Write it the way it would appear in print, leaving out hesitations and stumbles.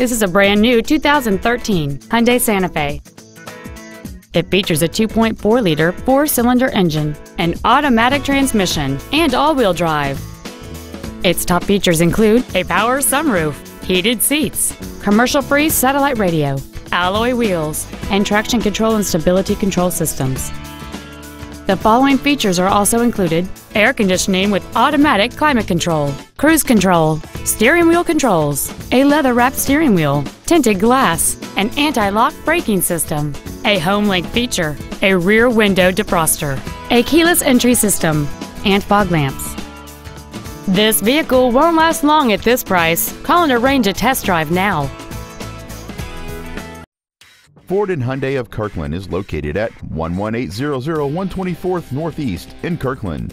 This is a brand new 2013 Hyundai Santa Fe. It features a 2.4-liter four-cylinder engine, an automatic transmission, and all-wheel drive. Its top features include a power sunroof, heated seats, commercial-free satellite radio, alloy wheels, and traction control and stability control systems. The following features are also included: air conditioning with automatic climate control, cruise control, steering wheel controls, a leather-wrapped steering wheel, tinted glass, an anti-lock braking system, a home link feature, a rear window defroster, a keyless entry system, and fog lamps. This vehicle won't last long at this price. Call and arrange a test drive now. Ford and Hyundai of Kirkland is located at 11800 124th Northeast in Kirkland.